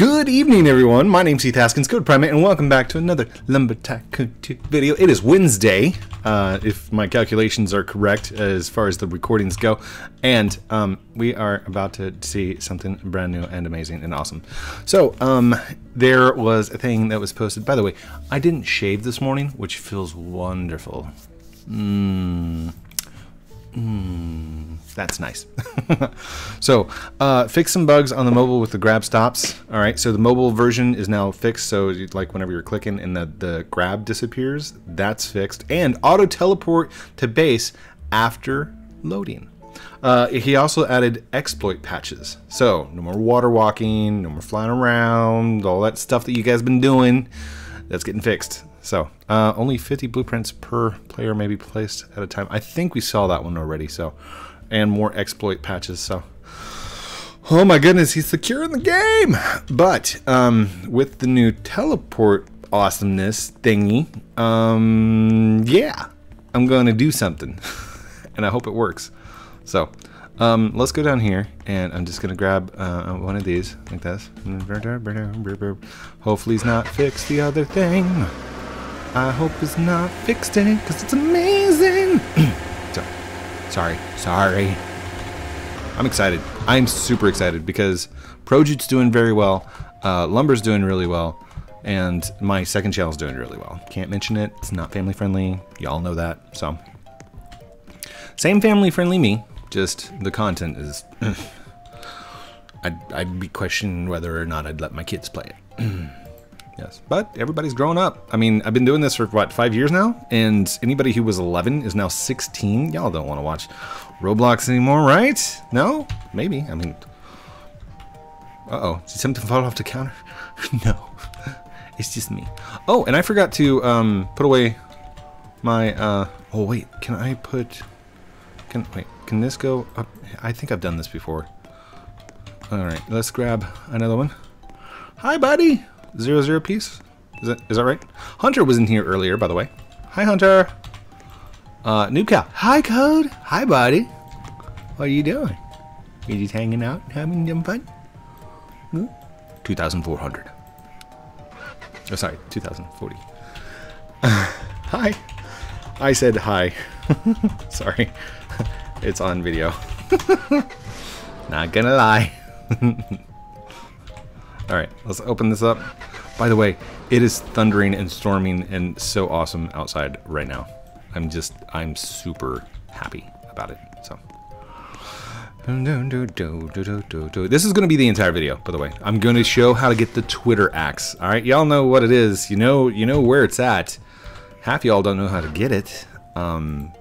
Good evening, everyone. My name's Heath Haskins, Code Primate, and welcome back to another Lumber Tycoon 2 video. It is Wednesday, if my calculations are correct as far as the recordings go, and we are about to see something brand new and amazing and awesome. So there was a thing that was posted. By the way, I didn't shave this morning, which feels wonderful. That's nice. So, fix some bugs on the mobile with the grab stops. All right, so the mobile version is now fixed. So like whenever you're clicking and the grab disappears, that's fixed. And auto teleport to base after loading. He also added exploit patches. So no more water walking, no more flying around, all that stuff that you guys have been doing, that's getting fixed. So only 50 blueprints per player may be placed at a time. I think we saw that one already. So, and more exploit patches. So, oh my goodness, he's secure in the game. But with the new teleport awesomeness thingy, yeah, I'm going to do something, and I hope it works. So let's go down here, and I'm just going to grab one of these like this. Hopefully he's not fixed the other thing. I hope it's not fixed in it, because it's amazing. Sorry. I'm excited. I'm super excited because Projute's doing very well. Lumber's doing really well. And my second channel's doing really well. Can't mention it. It's not family friendly. Y'all know that. So, same family friendly me. Just the content is... I'd be questioning whether or not I'd let my kids play it. Yes, but everybody's grown up. I mean, I've been doing this for, what, 5 years now? And anybody who was 11 is now 16. Y'all don't want to watch Roblox anymore, right? No? Maybe. I mean... Uh-oh. Did something fall off the counter? No. It's just me. Oh, and I forgot to put away my... Oh, wait. Can I put... Can this go up? I think I've done this before. All right. Let's grab another one. Hi, buddy! 0-0 piece? Is that right? Hunter was in here earlier, by the way. Hi, Hunter. New cow. Hi, Code. Hi, buddy. What are you doing? You just hanging out, having some fun? Hmm? 2,400. Oh, sorry, 2,040. Hi. I said hi. Sorry. It's on video. Not gonna lie. All right, let's open this up. By the way, it is thundering and storming and so awesome outside right now. I'm super happy about it, so. This is gonna be the entire video, by the way. I'm gonna show how to get the Twitter Axe. All right, y'all know what it is. You know where it's at. Half y'all don't know how to get it. I've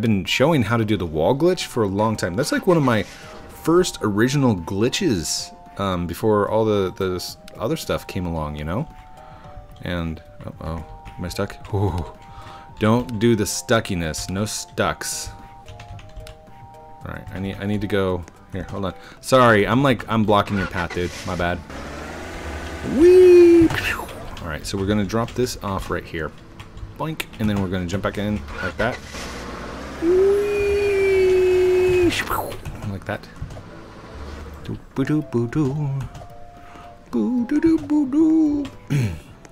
been showing how to do the wall glitch for a long time. That's like one of my first original glitches. Before all the other stuff came along, you know? And, uh-oh, am I stuck? Ooh, don't do the stuckiness, no stucks. All right, I need to go, here, hold on. Sorry, I'm blocking your path, dude, my bad. Whee! All right, so we're gonna drop this off right here. Boink, and then we're gonna jump back in like that. Whee! Like that.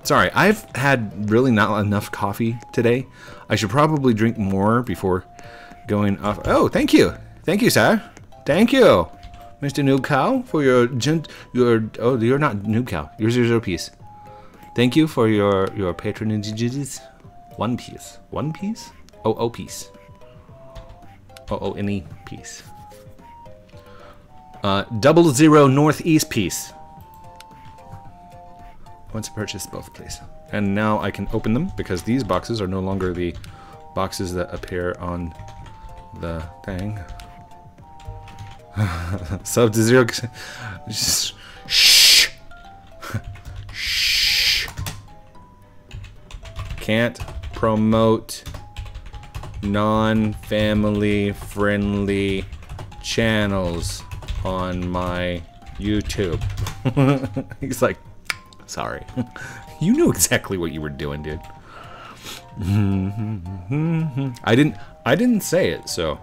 Sorry, I've had really not enough coffee today. I should probably drink more before going off. Oh, thank you. Thank you, sir. Thank you, Mr. Noob Cow, for your oh, you're not Noob Cow. You're 0-0 piece. Thank you for your patronage. One piece. One piece? Oh, piece. Oh, any piece. 00 northeast piece. I want to purchase both, please. And now I can open them because these boxes are no longer the boxes that appear on the thing. Sub to zero. Shh. Shh. Can't promote non-family friendly channels on my YouTube. He's like, sorry. You knew exactly what you were doing, dude. I didn't say it, so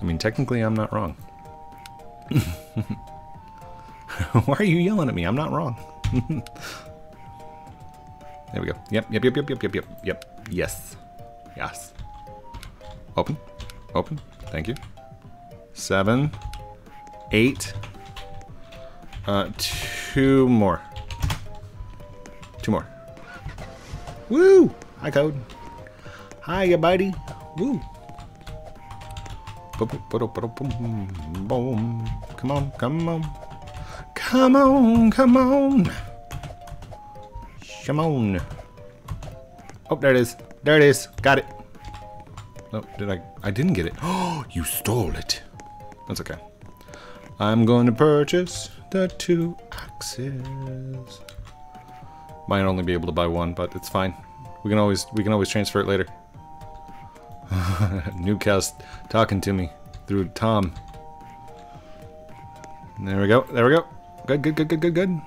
I mean technically I'm not wrong. Why are you yelling at me? I'm not wrong. There we go. Yep. Yes. Open. Thank you. 7, 8. 2 more. 2 more. Woo! Hi, Code. Hi, ya buddy. Woo! Come on. Oh, there it is. Got it. Oh, I didn't get it. Oh, you stole it. That's okay. I'm going to purchase the 2 axes. Might only be able to buy 1, but it's fine. We can always transfer it later. Newcast talking to me through Tom. There we go. Good.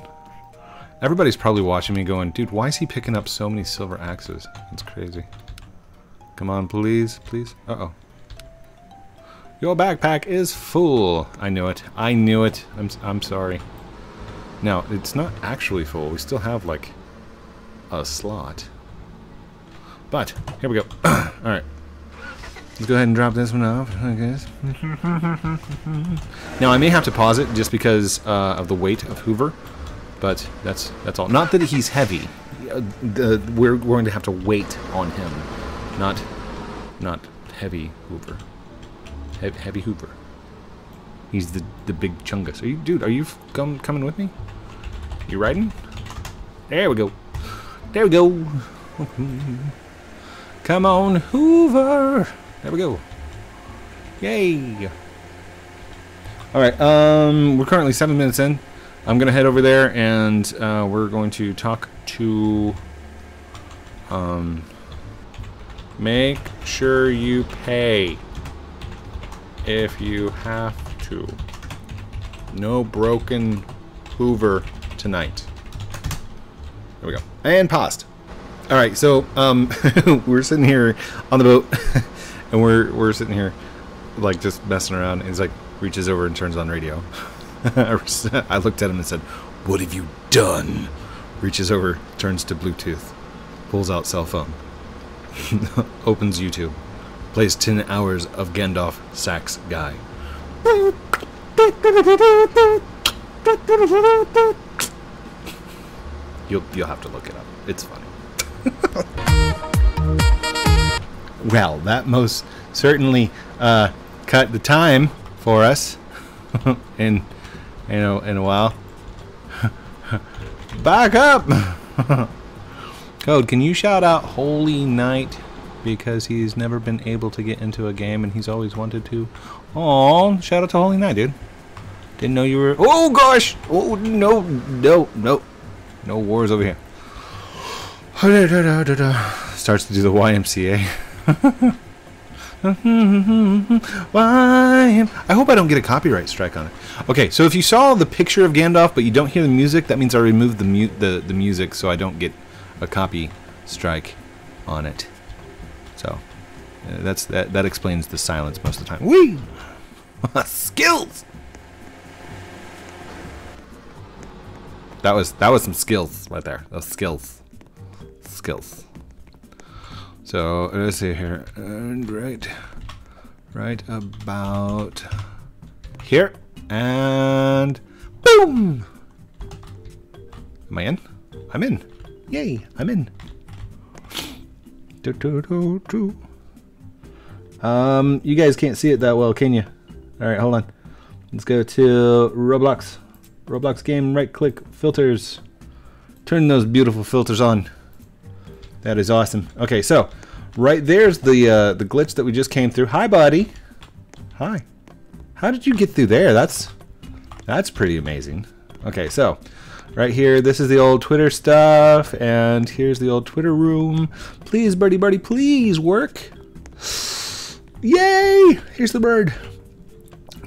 Everybody's probably watching me going, dude, why is he picking up so many silver axes? That's crazy. Come on, please. Uh-oh. Your backpack is full. I knew it. I'm sorry. Now, it's not actually full. We still have, like, a slot. But, here we go. Alright. Let's go ahead and drop this one off, I guess. Now, I may have to pause it just because of the weight of Hoover. But that's all. Not that he's heavy. We're going to have to wait on him. Not heavy Hoover. Heavy Hoover. He's the big chungus. Are you coming with me? You riding? There we go. Come on, Hoover. There we go. Yay. All right. We're currently 7 minutes in. I'm going to head over there, and we're going to talk to... make sure you pay if you have to. No broken Hoover tonight. There we go. And paused. All right, so we're sitting here on the boat, and we're sitting here, like, just messing around, and he's like, reaches over and turns on radio. I looked at him and said, "What have you done?" Reaches over, turns to Bluetooth, pulls out cell phone, opens YouTube, plays 10 hours of Gandalf Sachs guy. You'll have to look it up. It's funny. Well, that most certainly cut the time for us. And. In a while. Back up! Code, can you shout out Holy Nye? Because he's never been able to get into a game and he's always wanted to. Aw, shout out to Holy Nye, dude. Didn't know you were... Oh, gosh! Oh, no. No wars over here. Starts to do the YMCA. I hope I don't get a copyright strike on it. Okay, so if you saw the picture of Gandalf but you don't hear the music, that means I removed the music, so I don't get a copy strike on it. So that explains the silence most of the time. Whee! Skills. That was some skills right there. Those skills. So let's see here, and right about here, and boom! Am I in? I'm in! Yay! I'm in! You guys can't see it that well, can you? All right, hold on. Let's go to Roblox. Roblox game. Right-click filters. Turn those beautiful filters on. That is awesome. Okay, so right there's the glitch that we just came through. Hi, buddy. Hi. How did you get through there? That's pretty amazing. Okay, so right here, this is the old Twitter stuff, and here's the old Twitter room. Please, birdie, please work. Yay! Here's the bird.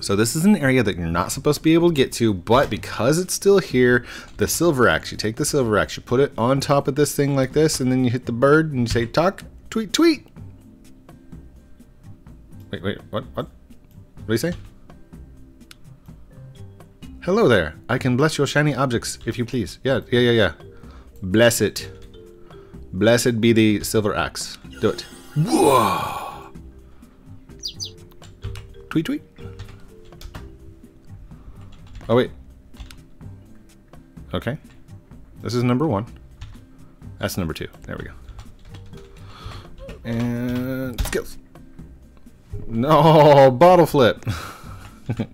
So this is an area that you're not supposed to be able to get to, but because it's still here, the silver axe, you take the silver axe, you put it on top of this thing like this, and then you hit the bird and you say, talk, tweet, tweet. Wait, what? What do you say? Hello there. I can bless your shiny objects, if you please. Yeah. Bless it. Blessed be the silver axe. Do it. Whoa! Tweet, tweet. Oh, wait. Okay. This is number one. That's number two. There we go. And skills. No, bottle flip.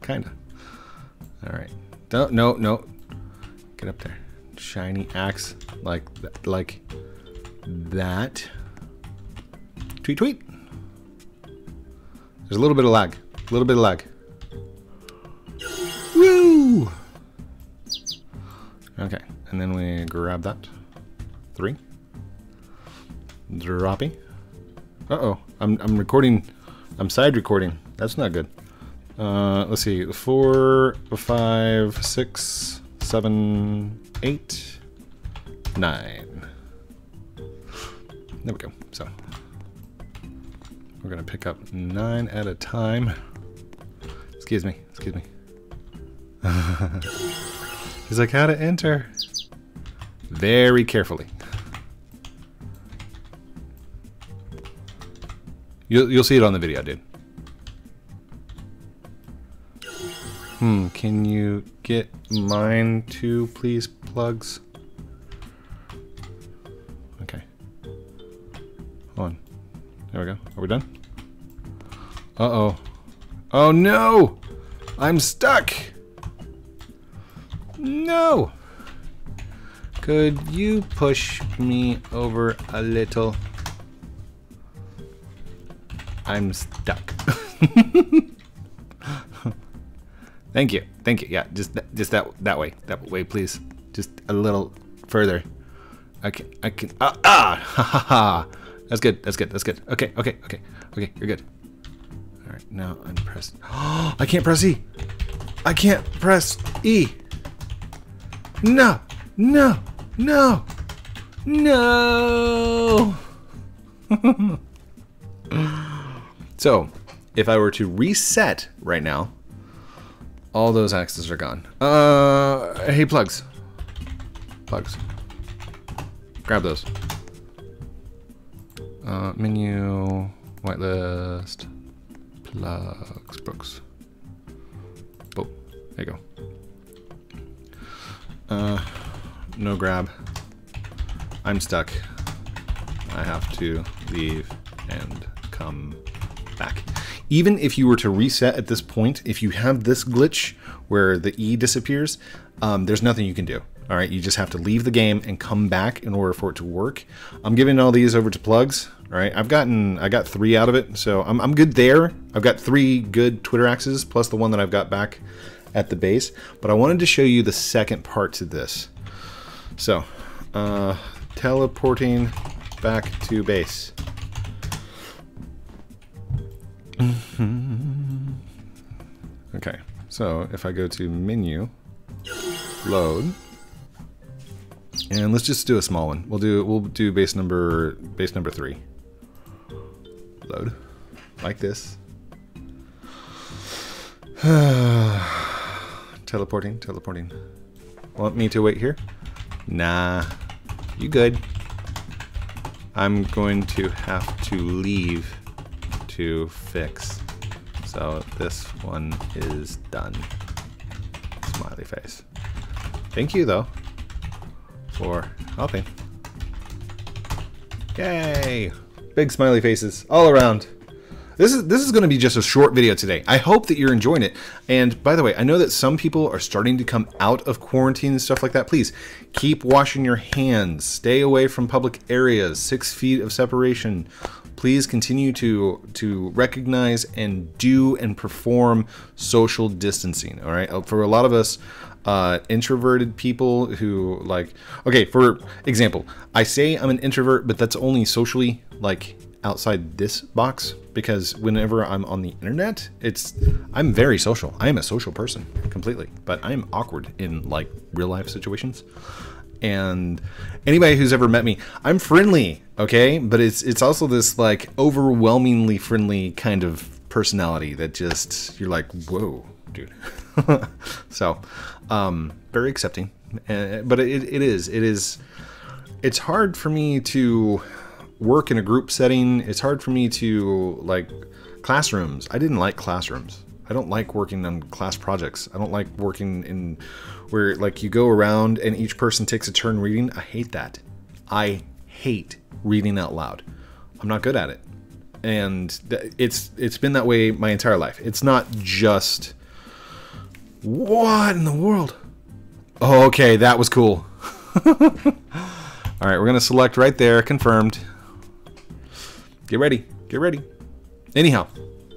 Kinda. Alright. No. Get up there. Shiny axe like that. Tweet, tweet. There's a little bit of lag. Woo! Okay. And then we grab that. Three. Droppy. Uh-oh. I'm recording. I'm side recording. That's not good. Let's see. 4, 5, 6, 7, 8, 9. There we go. So we're gonna pick up 9 at a time. Excuse me. He's like, how to enter? Very carefully. You'll see it on the video, dude. Can you get mine too, please, plugs? Okay. Hold on. There we go. Are we done? Uh-oh. Oh, no! I'm stuck! No! Could you push me over a little? I'm stuck. Thank you. Yeah, just that way. That way, please. Just a little further. I can. Ha ha. That's good. Okay. You're good. All right, now I'm pressing. Oh, I can't press E. I can't press E. No. So, if I were to reset right now, all those axes are gone. Hey, plugs. Grab those. Menu, whitelist, Lux Brooks. Boom. There you go. No grab. I'm stuck. I have to leave and come back. Even if you were to reset at this point, if you have this glitch where the E disappears, there's nothing you can do. All right, you just have to leave the game and come back in order for it to work. I'm giving all these over to plugs. All right, I got 3 out of it, so I'm good there. I've got 3 good Twitter axes plus the one that I've got back at the base. But I wanted to show you the second part to this. So, teleporting back to base. Okay, so if I go to menu, load, and let's just do a small one. We'll do base number 3. Load, like this. Teleporting. Want me to wait here? Nah, you good. I'm going to have to leave to fix. So this one is done. Smiley face. Thank you though for helping. Yay! Big smiley faces all around. This is going to be just a short video today. I hope that you're enjoying it. And by the way, I know that some people are starting to come out of quarantine and stuff like that. Please keep washing your hands. Stay away from public areas. 6 feet of separation. Please continue to recognize and do and perform social distancing. All right. For a lot of us, introverted people who like, okay, for example, I say I'm an introvert, but that's only socially, like, outside this box, because whenever I'm on the internet, I'm very social. I am a social person completely, but I'm awkward in like real life situations. And anybody who's ever met me, I'm friendly, okay? But it's also this like overwhelmingly friendly kind of personality that just, you're like, whoa, dude. So, very accepting, but it's hard for me to work in a group setting. It's hard for me to like classrooms. I didn't like classrooms. I don't like working on class projects. I don't like working in where like you go around and each person takes a turn reading. I hate that. I hate reading out loud. I'm not good at it. And it's been that way my entire life. It's not just, what in the world? Oh, okay, that was cool. All right, we're gonna select right there, confirmed. Get ready, get ready. Anyhow,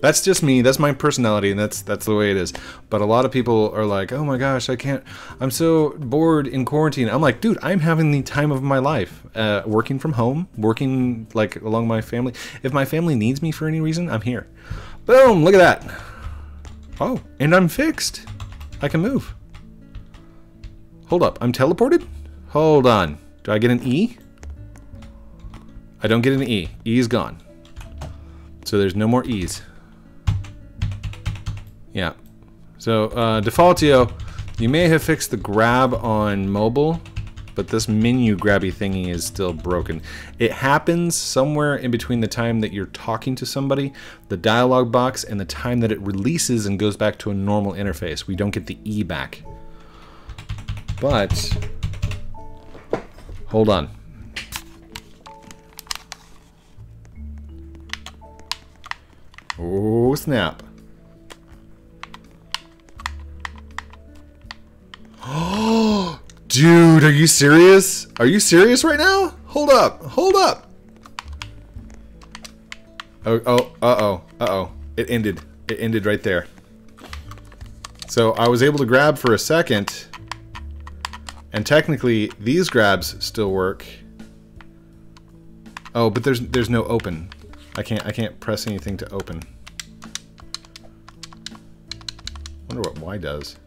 that's just me, that's my personality, and that's the way it is. But a lot of people are like, oh my gosh, I can't, I'm so bored in quarantine. I'm like, dude, I'm having the time of my life, working from home, working like along my family. If my family needs me for any reason, I'm here. Boom, look at that. Oh, and I'm fixed. I can move. Hold up, I'm teleported? Hold on, do I get an E? I don't get an E, E is gone. So there's no more E's. Yeah. So Defaultio, you may have fixed the grab on mobile, but this menu grabby thingy is still broken. It happens somewhere in between the time that you're talking to somebody, the dialog box, and the time that it releases and goes back to a normal interface. We don't get the E back. But hold on. Oh snap. Oh, dude, are you serious? Are you serious right now? Hold up, hold up. Oh, oh, uh-oh, uh-oh. It ended. It ended right there. So I was able to grab for a second, and technically these grabs still work. Oh, but there's no open. I can't press anything to open. Wonder what Y does.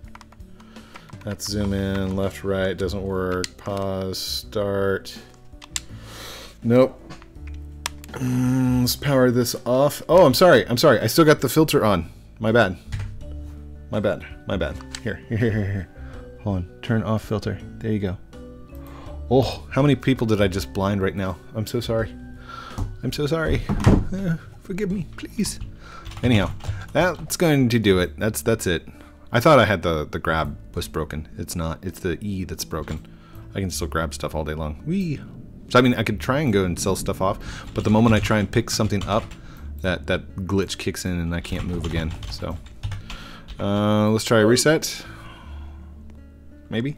Let's zoom in, left, right, doesn't work. Pause, start. Nope. Let's power this off. Oh, I'm sorry. I still got the filter on. My bad. Here. Hold on, turn off filter. There you go. Oh, how many people did I just blind right now? I'm so sorry. Forgive me, please. Anyhow, that's going to do it. That's it. I thought I had the grab was broken. It's not. It's the E that's broken. I can still grab stuff all day long. Whee! So I mean, I could try and go and sell stuff off, but the moment I try and pick something up, that glitch kicks in and I can't move again. So let's try a reset. Maybe.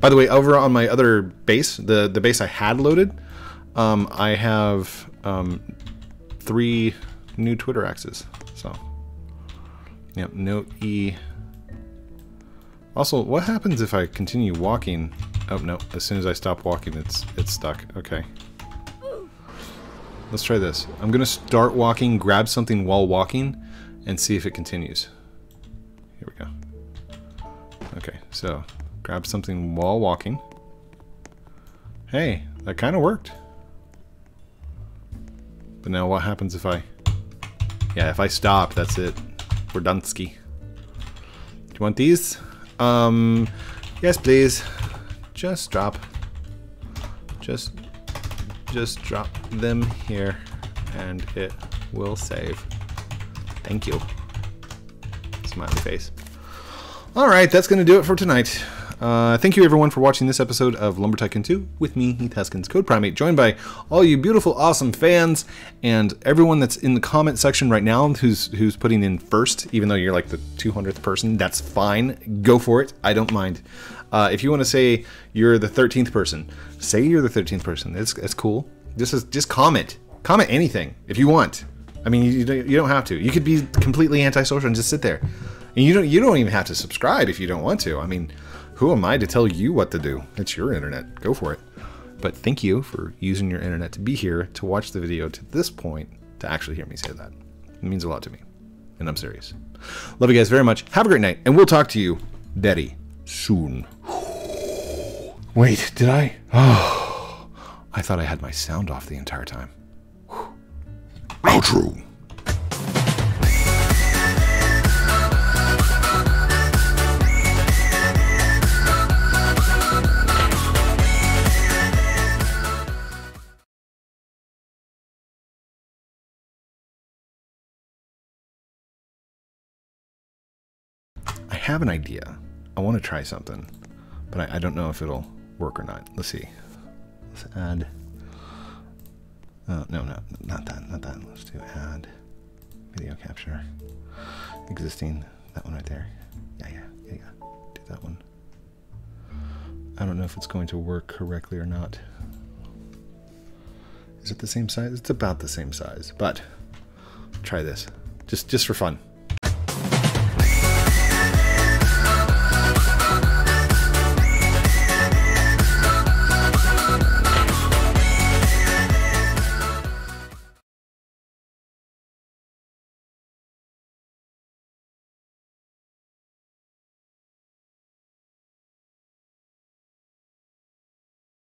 By the way, over on my other base, the base I had loaded, I have 3 new Twitter Axes. So. Yep, note E. Also, what happens if I continue walking? Oh no, as soon as I stop walking, it's stuck. Okay. Let's try this. I'm gonna start walking, grab something while walking, and see if it continues. Here we go. Okay, so grab something while walking. Hey, that kind of worked. But now what happens if I... Yeah, if I stop, that's it. We're Dunsky. Do you want these? Yes, please. Just drop. Just drop them here and it will save. Thank you. Smiley face. All right, that's going to do it for tonight. Thank you everyone for watching this episode of Lumber Tycoon 2 with me, Heath Haskins, Code Primate, joined by all you beautiful, awesome fans and everyone that's in the comment section right now who's putting in first, even though you're like the 200th person, that's fine. Go for it. I don't mind. If you want to say you're the 13th person, say you're the 13th person. It's cool. This is just comment. Comment anything if you want. I mean, you don't have to. You could be completely antisocial and just sit there. And you don't even have to subscribe if you don't want to. I mean, who am I to tell you what to do? It's your internet. Go for it. But thank you for using your internet to be here, to watch the video to this point, to actually hear me say that. It means a lot to me. And I'm serious. Love you guys very much. Have a great night. And we'll talk to you very soon. Wait, did I? Oh, I thought I had my sound off the entire time. Outro. have an idea. I want to try something, but I don't know if it'll work or not. Let's see. Let's add. No, not that, not that. Let's do add video capture. Existing, that one right there. Yeah. Do that one. I don't know if it's going to work correctly or not. Is it the same size? It's about the same size, but try this just for fun.